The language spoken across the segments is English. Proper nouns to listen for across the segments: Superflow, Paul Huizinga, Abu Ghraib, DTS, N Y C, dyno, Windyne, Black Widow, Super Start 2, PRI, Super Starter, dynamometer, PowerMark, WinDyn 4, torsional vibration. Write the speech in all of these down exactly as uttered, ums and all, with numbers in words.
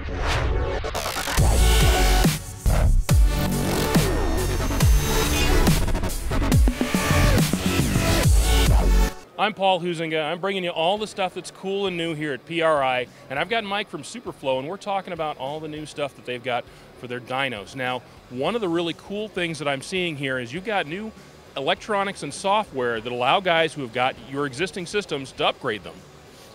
I'm Paul Huizinga. I'm bringing you all the stuff that's cool and new here at P R I, and I've got Mike from Superflow, and we're talking about all the new stuff that they've got for their dynos. Now, one of the really cool things that I'm seeing here is you've got new electronics and software that allow guys who have got your existing systems to upgrade them.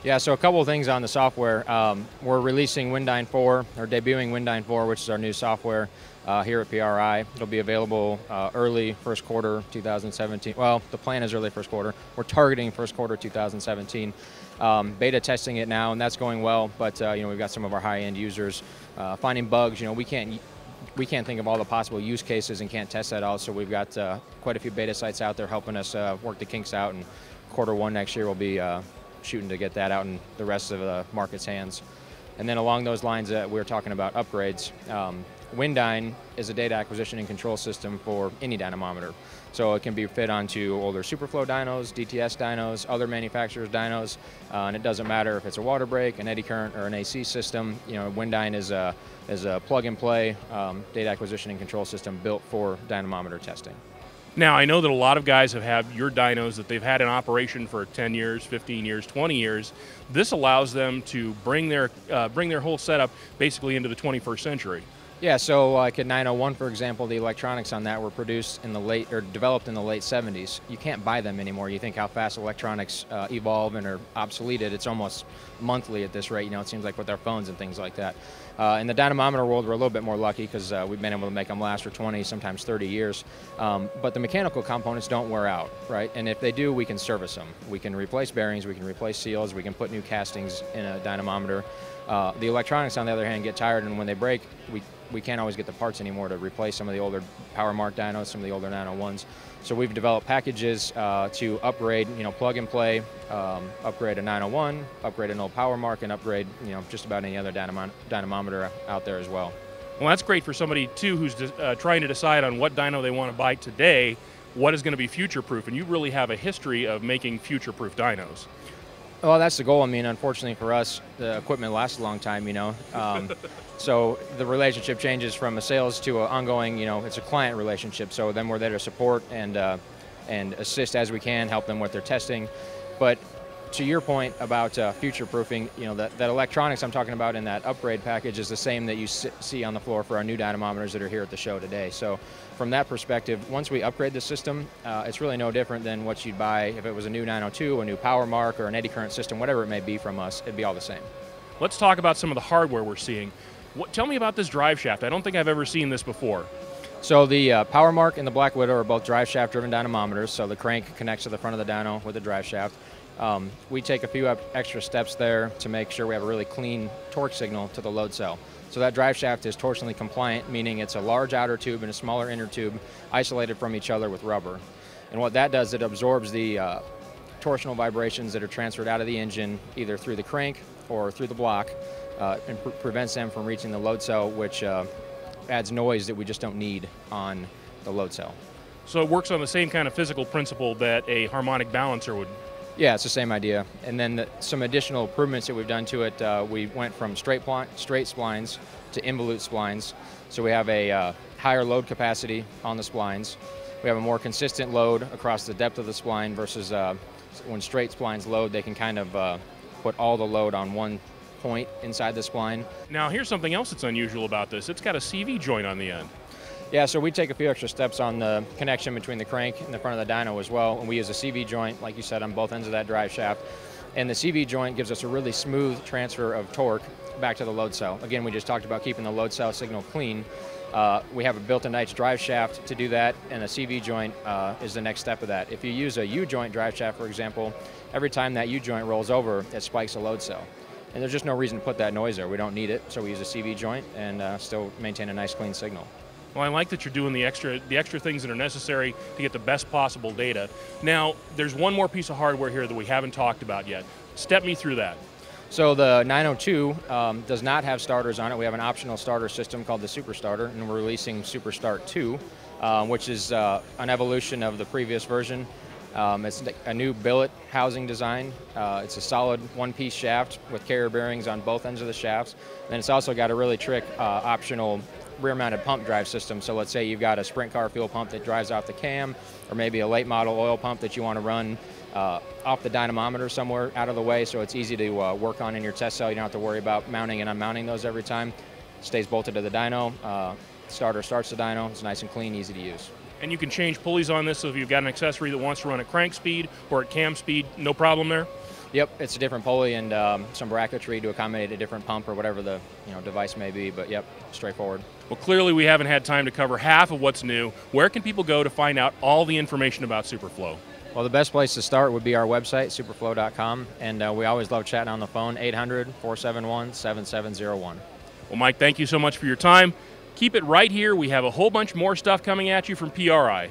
Yeah, so a couple of things on the software. Um, we're releasing WinDyn four, or debuting WinDyn four, which is our new software uh, here at P R I. It'll be available uh, early first quarter two thousand seventeen. Well, the plan is early first quarter. We're targeting first quarter two thousand seventeen. Um, beta testing it now, and that's going well, but uh, you know, we've got some of our high-end users uh, finding bugs. You know, we can't We can't think of all the possible use cases and can't test that all, so we've got uh, quite a few beta sites out there helping us uh, work the kinks out, and quarter one next year we'll be uh, shooting to get that out in the rest of the market's hands. And then along those lines that uh, we were talking about upgrades, um, Windyne is a data acquisition and control system for any dynamometer. So it can be fit onto older Superflow dynos, D T S dynos, other manufacturers' dynos, uh, and it doesn't matter if it's a water break, an eddy current, or an A C system. You know, Windyne is a, is a plug-and-play um, data acquisition and control system built for dynamometer testing. Now, I know that a lot of guys have had your dynos that they've had in operation for ten years, fifteen years, twenty years. This allows them to bring their, uh, bring their whole setup basically into the twenty-first century. Yeah, so like at nine oh one, for example, the electronics on that were produced in the late, or developed in the late seventies. You can't buy them anymore. You think how fast electronics uh, evolve and are obsoleted. It's almost monthly at this rate, you know, it seems like with our phones and things like that. Uh, in the dynamometer world, we're a little bit more lucky because uh, we've been able to make them last for twenty, sometimes thirty years. Um, but the mechanical components don't wear out, right? And if they do, we can service them. We can replace bearings, we can replace seals, we can put new castings in a dynamometer. Uh, the electronics, on the other hand, get tired, and when they break, we we can't always get the parts anymore to replace some of the older PowerMark dynos, some of the older nine oh ones. So we've developed packages uh, to upgrade, you know, plug and play, um, upgrade a nine oh one, upgrade an old PowerMark, and upgrade, you know, just about any other dynamo dynamometer out there as well. Well, that's great for somebody too who's uh, trying to decide on what dyno they want to buy today, what is going to be future-proof, and you really have a history of making future-proof dynos. Well, that's the goal. I mean, unfortunately for us, the equipment lasts a long time, you know. Um, so the relationship changes from a sales to an ongoing, you know, it's a client relationship. So then we're there to support and, uh, and assist as we can, help them with their testing. But to your point about uh, future-proofing, you know, that, that electronics I'm talking about in that upgrade package is the same that you s see on the floor for our new dynamometers that are here at the show today. So from that perspective, once we upgrade the system, uh, it's really no different than what you'd buy if it was a new nine oh two, a new PowerMark, or an eddy current system, whatever it may be from us, it'd be all the same. Let's talk about some of the hardware we're seeing. What, tell me about this drive shaft. I don't think I've ever seen this before. So the uh, PowerMark and the Black Widow are both drive shaft driven dynamometers, so the crank connects to the front of the dyno with the drive shaft. Um, we take a few extra steps there to make sure we have a really clean torque signal to the load cell. So that drive shaft is torsionally compliant, meaning it's a large outer tube and a smaller inner tube isolated from each other with rubber. And what that does, it absorbs the uh, torsional vibrations that are transferred out of the engine either through the crank or through the block uh, and pre prevents them from reaching the load cell, which uh, adds noise that we just don't need on the load cell. So it works on the same kind of physical principle that a harmonic balancer would. Yeah, it's the same idea. And then the, some additional improvements that we've done to it, uh, we went from straight, straight splines to involute splines. So we have a uh, higher load capacity on the splines. We have a more consistent load across the depth of the spline versus uh, when straight splines load, they can kind of uh, put all the load on one point inside the spline. Now here's something else that's unusual about this. It's got a C V joint on the end. Yeah, so we take a few extra steps on the connection between the crank and the front of the dyno as well, and we use a C V joint, like you said, on both ends of that drive shaft. And the C V joint gives us a really smooth transfer of torque back to the load cell. Again, we just talked about keeping the load cell signal clean. Uh, we have a built-in nice drive shaft to do that, and a C V joint uh, is the next step of that. If you use a U-joint drive shaft, for example, every time that U-joint rolls over, it spikes a load cell. And there's just no reason to put that noise there. We don't need it, so we use a C V joint and uh, still maintain a nice clean signal. Well, I like that you're doing the extra, the extra things that are necessary to get the best possible data. Now, there's one more piece of hardware here that we haven't talked about yet. Step me through that. So the nine oh two um, does not have starters on it. We have an optional starter system called the Super Starter, and we're releasing Super Start two, uh, which is uh, an evolution of the previous version. Um, it's a new billet housing design. Uh, it's a solid one-piece shaft with carrier bearings on both ends of the shafts. And it's also got a really trick uh, optional rear-mounted pump drive system. So let's say you've got a sprint car fuel pump that drives off the cam, or maybe a late model oil pump that you want to run uh, off the dynamometer somewhere out of the way, so it's easy to uh, work on in your test cell. You don't have to worry about mounting and unmounting those every time. It stays bolted to the dyno. Uh, starter starts the dyno. It's nice and clean, easy to use. And you can change pulleys on this, so if you've got an accessory that wants to run at crank speed or at cam speed, no problem there? Yep, it's a different pulley and um, some bracketry to accommodate a different pump or whatever the you know device may be, but yep, straightforward. Well, clearly we haven't had time to cover half of what's new. Where can people go to find out all the information about Superflow? Well, the best place to start would be our website, superflow dot com, and uh, we always love chatting on the phone, eight hundred, four seven one, seven seven zero one. Well, Mike, thank you so much for your time. Keep it right here. We have a whole bunch more stuff coming at you from P R I.